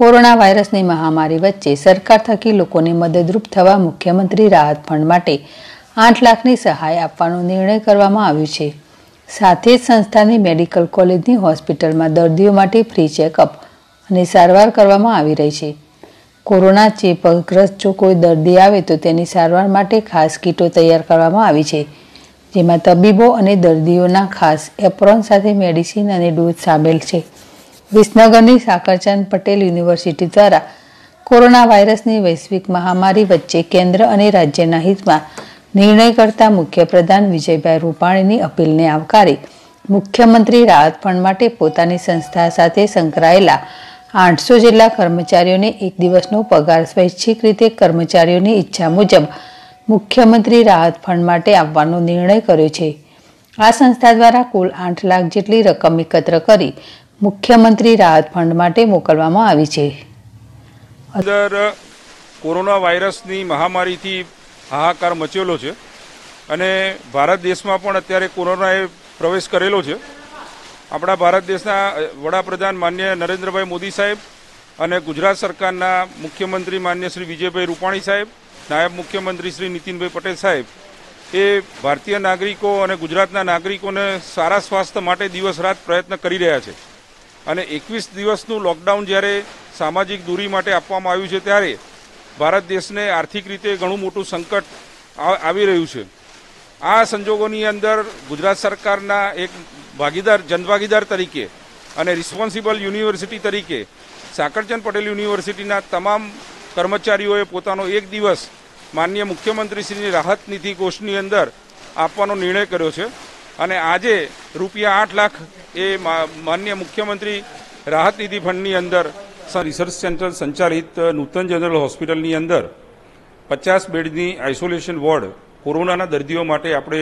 Corona virus की महामारी वच्चे सरकार थकी लोगों ने मददरूप थवा मुख्यमंत्री राहत फंड माटे 8 लाख की सहाय आपवानो निर्णय करवामां आव्यो छे। साथे संस्था ने मेडिकल कॉलेज की हॉस्पिटल में दर्दियों माटे फ्री चेकअप अने सारवार करवामां आवी रही छे। कोरोना चेपग्रस्त जो कोई दर्दी आवे तो तेनी सारवार माटे खास कीटो तैयार करवामां आवी छे, जेमां तबीबो अने दर्दीओना खास एप्रॉन साथे मेडिसिन अने डोज सामेल छे। विसनगरनी साकरहंद पटेल यूनिवर्सिटी द्वारा कोरोना वायरसनी वैश्विक महामारी वच्चे केन्द्र अने राज्यना हितमां निर्णय करता मुख्य प्रधान विजयभाई रूपाणीनी अपीलने आवकारी मुख्यमंत्री राहत फंड माटे पोतानी संस्था साथे संकळायेला 800 जेटला कर्मचारीओने एक दिवसनो पगार स्वैच्छिक रीते कर्मचारीओनी इच्छा मुजब मुख्यमंत्री राहत फंड माटे आपवानो निर्णय कर्यो छे। आ संस्था द्वारा कुल 8 लाख जेटली रकम एकत्र करी मुख्यमंत्री राहत फंड माटे मोकलवामां आवी छे। अंदर कोरोना वायरसनी महामारी थी हाहाकार मचेलो छे अने भारत देश में पण अत्यारे कोरोनाए प्रवेश करेलो छे। आपणा भारत देशना वडाप्रधान माननीय नरेंद्रभाई मोदी साहेब अने गुजरात सरकारना मुख्यमंत्री माननीय श्री विजयभाई रूपाणी साहेब, नायब मुख्यमंत्री श्री नितिनभाई पटेल साहेब ए भारतीय नागरिको अने गुजरातना नागरिकोने सारा स्वास्थ्य माटे दिवस रात प्रयत्न करी रह्या छे। અને 21 દિવસનું લોકડાઉન જ્યારે સામાજિક દૂરી માટે આપવામાં આવ્યું છે ત્યારે ભારત દેશને આર્થિક રીતે ઘણું મોટું સંકટ આવી રહ્યું છે. આ સંજોગોની અંદર ગુજરાત સરકારના એક ભાગીદાર જનભાગીદાર તરીકે અને રિસ્પોન્સિબલ યુનિવર્સિટી તરીકે સાકરહંદ પટેલ યુનિવર્સિટીના તમામ કર્મચારીઓએ પોતાનો એક દિવસ માનનીય મુખ્યમંત્રીશ્રીની રાહત નિધિ કોષની અંદર આપવાનો નિર્ણય કર્યો છે અને આજે ₹8 લાખ એ માનનીય મુખ્યમંત્રી રાહત નિધિ ફંડની અંદર રિસર્ચ સેન્ટર સંચાલિત નૂતન જનરલ હોસ્પિટલની અંદર 50 બેડની આઇસોલેશન વોર્ડ કોરોનાના દર્દીઓ માટે આપણે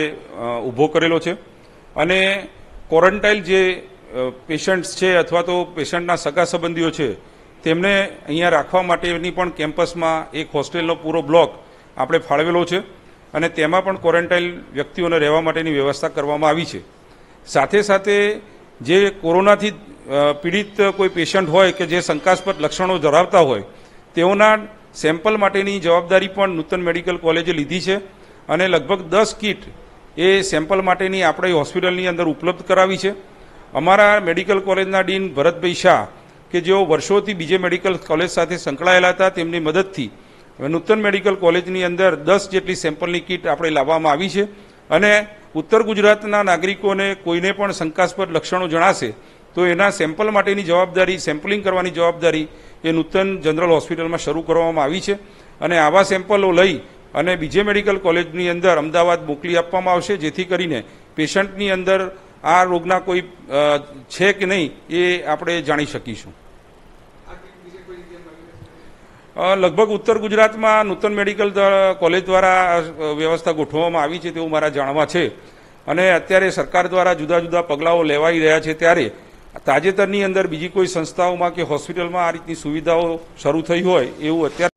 ઊભો કરેલો છે અને ક્વોરન્ટાઇન જે પેશન્ટ્સ છે અથવા તો પેશન્ટના સગા સંબંધીઓ છે તેમને અહીંયા રાખવા માટેની પણ કેમ્પસમાં એક હોસ્ટેલનો પૂરો બ્લોક આપણે ફાળવેલો છે અને તેમાં પણ ક્વોરન્ટાઇન વ્યક્તિઓને રહેવા માટેની વ્યવસ્થા કરવામાં આવી છે. સાથે સાથે જે કોરોનાથી પીડિત કોઈ પેશન્ટ હોય કે જે શંકાસ્પદ લક્ષણો ધરાવતા હોય તેઓના સેમ્પલ માટેની જવાબદારી પણ નૂતન મેડિકલ કોલેજે લીધી છે અને લગભગ 10 કિટ એ સેમ્પલ માટેની આપણે હોસ્પિટલની અંદર ઉપલબ્ધ કરાવી છે. અમારા મેડિકલ કોલેજના ડીન ભરતભાઈ શાહ કે જેઓ વર્ષોથી બીજે મેડિકલ કોલેજ સાથે સંકળાયેલા હતા તેમની મદદથી નૂતન મેડિકલ કોલેજની અંદર 10 જેટલી સેમ્પલની કીટ આપણે લાવવામાં આવી છે અને ઉત્તર ગુજરાતના નાગરિકોને કોઈને પણ શંકાસ્પદ લક્ષણો જણાશે તો એના સેમ્પલ માટેની જવાબદારી સેમ્પલિંગ કરવાની જવાબદારી એ નૂતન જનરલ હોસ્પિટલમાં શરૂ કરવામાં આવી છે અને આવા સેમ્પલો લઈ અને બીજે મેડિકલ કોલેજની અંદર અમદાવાદ મોકલી આપવામાં આવશે જેથી કરીને પેશન્ટની અંદર આ રોગના કોઈ છે કે નહીં એ આપણે જાણી શકીશું. લગભગ ઉત્તર ગુજરાતમાં નૂતન મેડિકલ કોલેજ દ્વારા વ્યવસ્થા ગોઠવવામાં આવી છે તેવું મારા જાણવા છે અને અત્યારે સરકાર દ્વારા જુદા જુદા પગલાઓ લેવાઈ રહ્યા છે ત્યારે તાજેતરની અંદર બીજી કોઈ સંસ્થાઓમાં કે હોસ્પિટલમાં આ રીતની સુવિધાઓ શરૂ થઈ હોય એવું અત્યારે